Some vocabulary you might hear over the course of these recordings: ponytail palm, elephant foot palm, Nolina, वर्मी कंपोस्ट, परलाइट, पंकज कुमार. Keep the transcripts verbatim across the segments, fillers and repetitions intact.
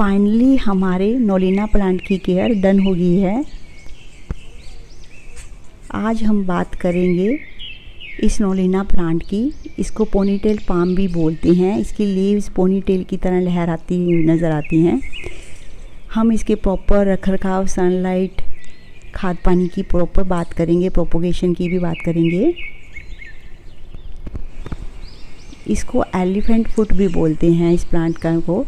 Finally हमारे nolina plant की care done हो गई है। आज हम बात करेंगे इस नोलिना प्लांट की। इसको पोनीटेल पाम भी बोलते हैं। इसकी लीव्स पोनीटेल की तरह लहराती नज़र आती हैं। हम इसके प्रॉपर रखरखाव, सनलाइट, खाद पानी की प्रॉपर बात करेंगे, प्रोपोगेशन की भी बात करेंगे। इसको एलिफेंट फुट भी बोलते हैं इस प्लांट का को।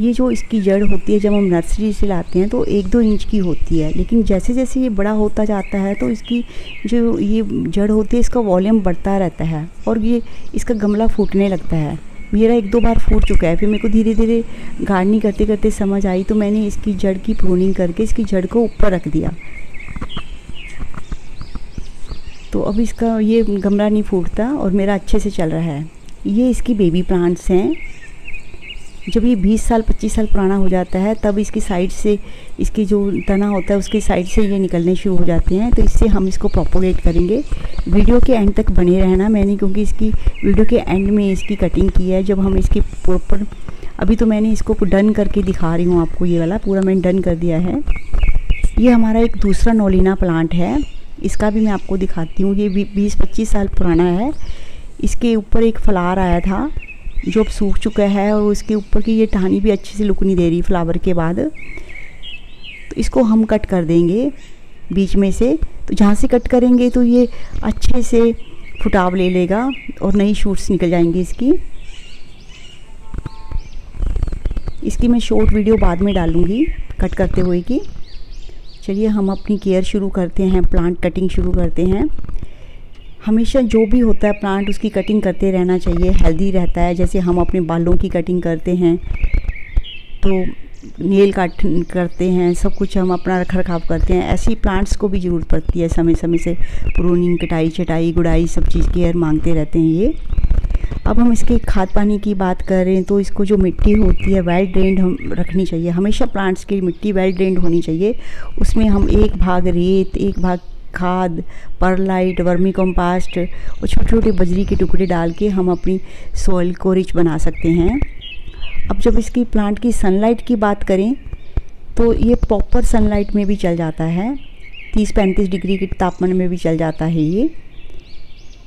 ये जो इसकी जड़ होती है, जब हम नर्सरी से लाते हैं तो एक दो इंच की होती है, लेकिन जैसे जैसे ये बड़ा होता जाता है तो इसकी जो ये जड़ होती है, इसका वॉल्यूम बढ़ता रहता है और ये इसका गमला फूटने लगता है। मेरा एक दो बार फूट चुका है। फिर मेरे को धीरे धीरे गार्डनिंग करते करते समझ आई, तो मैंने इसकी जड़ की प्रूनिंग करके इसकी जड़ को ऊपर रख दिया। तो अब इसका ये गमला नहीं फूटता और मेरा अच्छे से चल रहा है। ये इसकी बेबी प्लांट्स हैं। जब ये बीस साल पच्चीस साल पुराना हो जाता है तब इसकी साइड से, इसकी जो तना होता है उसकी साइड से ये निकलने शुरू हो जाते हैं। तो इससे हम इसको प्रोपोगेट करेंगे। वीडियो के एंड तक बने रहना। मैंने क्योंकि इसकी वीडियो के एंड में इसकी कटिंग की है, जब हम इसकी प्रॉपर, अभी तो मैंने इसको डन करके दिखा रही हूँ आपको। ये वाला पूरा मैंने डन कर दिया है। ये हमारा एक दूसरा नोलिना प्लांट है, इसका भी मैं आपको दिखाती हूँ। ये बीस पच्चीस साल पुराना है। इसके ऊपर एक फ्लावर आया था जो अब सूख चुका है और उसके ऊपर की ये टहनी भी अच्छे से लुक नहीं दे रही फ्लावर के बाद। तो इसको हम कट कर देंगे बीच में से। तो जहाँ से कट करेंगे तो ये अच्छे से फुटाव ले लेगा और नई शूट्स निकल जाएंगी इसकी। इसकी मैं शॉर्ट वीडियो बाद में डालूँगी कट करते हुए की। चलिए हम अपनी केयर शुरू करते हैं, प्लांट कटिंग शुरू करते हैं। हमेशा जो भी होता है प्लांट, उसकी कटिंग करते रहना चाहिए, हेल्दी रहता है। जैसे हम अपने बालों की कटिंग करते हैं तो नेल काट करते हैं, सब कुछ हम अपना रख रखाव करते हैं, ऐसी प्लांट्स को भी ज़रूरत पड़ती है। समय समय से प्रूनिंग, कटाई, छटाई, गुड़ाई, सब चीज़ केयर मांगते रहते हैं ये। अब हम इसके खाद पानी की बात करें तो इसको जो मिट्टी होती है वेल ड्रेन्ड हम रखनी चाहिए। हमेशा प्लांट्स की मिट्टी वेल ड्रेन्ड होनी चाहिए। उसमें हम एक भाग रेत, एक भाग खाद, परलाइट, वर्मी कंपोस्ट और छोटे छोटे बजरी के टुकड़े डाल के हम अपनी सॉइल को रिच बना सकते हैं। अब जब इसकी प्लांट की सनलाइट की बात करें तो ये प्रॉपर सनलाइट में भी चल जाता है, तीस पैंतीस डिग्री के तापमान में भी चल जाता है। ये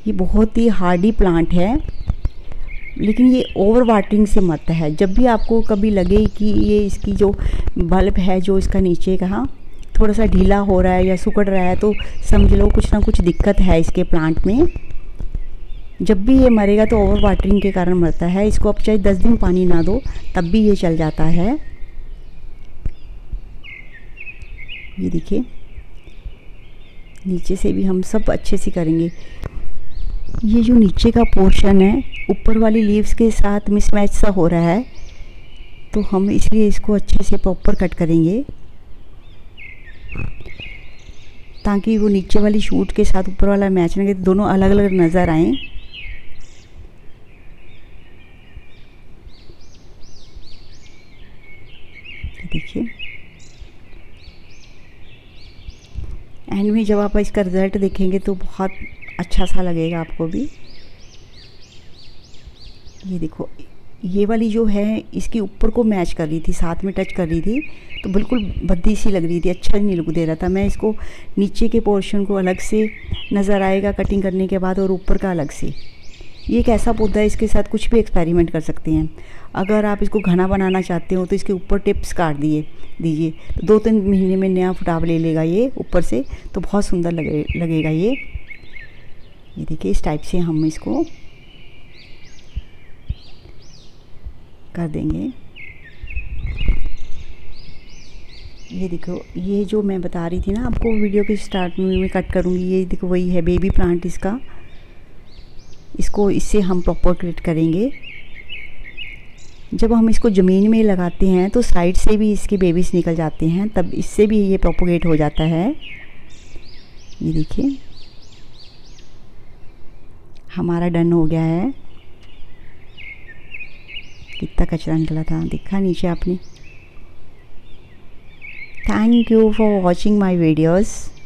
ये बहुत ही हार्डी प्लांट है, लेकिन ये ओवर वाटरिंग से मत है। जब भी आपको कभी लगे कि ये इसकी जो बल्ब है, जो इसका नीचे का थोड़ा सा ढीला हो रहा है या सिकुड़ रहा है, तो समझ लो कुछ ना कुछ दिक्कत है इसके प्लांट में। जब भी ये मरेगा तो ओवर वाटरिंग के कारण मरता है। इसको आप चाहे दस दिन पानी ना दो तब भी ये चल जाता है। ये देखिए, नीचे से भी हम सब अच्छे से करेंगे। ये जो नीचे का पोर्शन है ऊपर वाली लीव्स के साथ मिसमैच सा हो रहा है, तो हम इसलिए इसको अच्छे से प्रॉपर कट करेंगे ताकि वो नीचे वाली शूट के साथ ऊपर वाला मैच ना करे, दोनों अलग अलग नज़र आएं। देखिए एंड में जब आप इसका रिजल्ट देखेंगे तो बहुत अच्छा सा लगेगा आपको भी। ये देखो, ये वाली जो है इसके ऊपर को मैच कर रही थी, साथ में टच कर रही थी, तो बिल्कुल भद्दी सी लग रही थी, अच्छा नहीं लुक दे रहा था। मैं इसको नीचे के पोर्शन को अलग से नज़र आएगा कटिंग करने के बाद और ऊपर का अलग से। ये एक ऐसा पौधा है, इसके साथ कुछ भी एक्सपेरिमेंट कर सकते हैं। अगर आप इसको घना बनाना चाहते हो तो इसके ऊपर टिप्स काट दिए दीजिए तो दो तीन महीने में नया फुटाव ले लेगा ये ऊपर से, तो बहुत सुंदर लगे लगेगा ये। ये देखिए, इस टाइप से हम इसको कर देंगे। ये देखो, ये जो मैं बता रही थी ना आपको वीडियो के स्टार्ट में, मैं कट करूँगी। ये देखो वही है बेबी प्लांट इसका। इसको इससे हम प्रॉपर क्रिएट करेंगे। जब हम इसको ज़मीन में लगाते हैं तो साइड से भी इसके बेबीज निकल जाते हैं, तब इससे भी ये प्रोपोगेट हो जाता है। ये देखिए हमारा डन हो गया है। कितना कचरा निकला था, देखा नीचे आपने। Thank you for watching my videos.